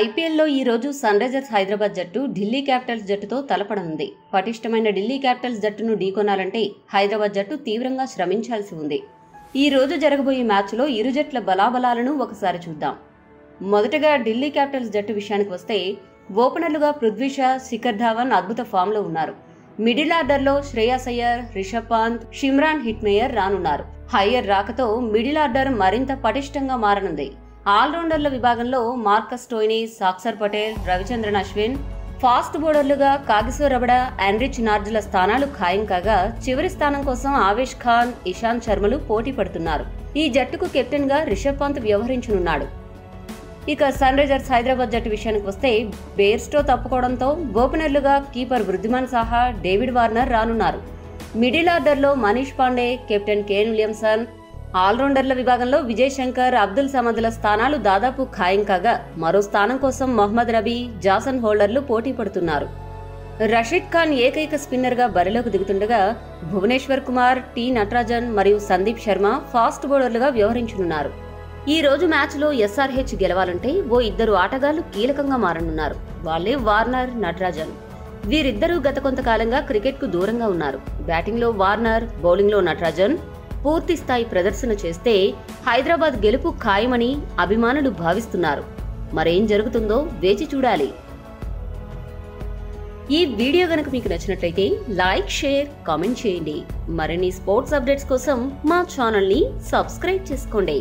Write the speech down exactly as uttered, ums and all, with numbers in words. ఐపీఎల్లో ఈ రోజు సన్రైజర్స్ హైదరాబాద్ జట్టు ఢిల్లీ క్యాపిటల్స్ జట్టుతో తలపడనుంది. పటిష్టమైన ఢిల్లీ క్యాపిటల్స్ జట్టును ఢీకొనాలంటే హైదరాబాద్ జట్టు తీవ్రంగా శ్రమించాల్సి ఉంది. ఈ రోజు జరగబోయే మ్యాచ్లో ఇరు జట్ల బలాబలాలను ఒకసారి చూద్దాం. మొదటగా ఢిల్లీ క్యాపిటల్స్ జట్టు విషయానికి వస్తే ఓపెనర్లుగా పృథ్వీ షా, శిఖర్ ధావన్ అద్భుత ఫామ్లో ఉన్నారు. మిడిల్ ఆర్డర్లో శ్రేయస్ అయ్యర్, ఋషభ్ పంత్, షిమ్రాన్ హెట్మాయర్ రానున్నారు. అయ్యర్ రాకతో మిడిల్ ఆర్డర్ మరింత పటిష్టంగా మారనుంది. ఆల్రౌండర్ల విభాగంలో Marcus Stoinis, Axar Patel, Ravichandran Ashwin, fast బౌలర్లుగా కాగిసో రబాడా, ఎండరిచ్ నోర్త్జేల స్థానాలు ఖాయం కాగా చివరి స్థానం కోసం ఆవేశ్ ఖాన్, ఇశాన్ శర్మలు పోటీ పడుతున్నారు. ఈ జట్టుకు కెప్టెన్ గా రిషబ్ పంత్ వ్యవహరించనున్నాడు. ఇక సన్ రైజర్స్ హైదరాబాద్ జట్టు విషయానికి వస్తే బేయర్స్టో తప్పుకోవడంతో ఓపెనర్లుగా keeper Wriddhiman Saha, David Warner రానున్నారు. మిడిల్ ఆర్డర్లో Manish Pandey, captain Kane Williamson, ఆల్రౌండర్ల విభాగంలో విజయశంకర్, అబ్దుల్ సమద్ల స్థానాలు దాదాపు ఖాయం కాగా మరో స్థానం కోసం మహ్మద్ రబీ, జాసన్ హోల్డర్లు పోటీ పడుతున్నారు. రషీద్ ఖాన్ ఏకైక స్పిన్నర్గా బరిలోకి దిగుతుండగా భువనేశ్వర్ కుమార్, టి నటరాజన్ మరియు సందీప్ శర్మ ఫాస్ట్ బౌలర్లుగా వ్యవహరించనున్నారు. ఈ రోజు మ్యాచ్లో ఎస్ఆర్హెచ్ గెలవాలంటే ఓ ఇద్దరు ఆటగాళ్లు కీలకంగా మారనున్నారు. వాళ్లే వార్నర్, నటరాజన్. వీరిద్దరూ గత కొంతకాలంగా క్రికెట్కు దూరంగా ఉన్నారు. బ్యాటింగ్లో వార్నర్, బౌలింగ్లో నటరాజన్ పూర్తి స్థాయి ప్రదర్శన చేస్తే హైదరాబాద్ గెలుపు ఖాయమని అభిమానులు భావిస్తున్నారు. మరేం జరుగుతుందో వేచి చూడాలి. ఈ వీడియో గనక మీకు నచ్చినట్లయితే లైక్, షేర్, కామెంట్ చేయండి. మరిన్ని స్పోర్ట్స్ అప్డేట్స్ కోసం మా ఛానల్ని సబ్స్క్రైబ్ చేసుకోండి.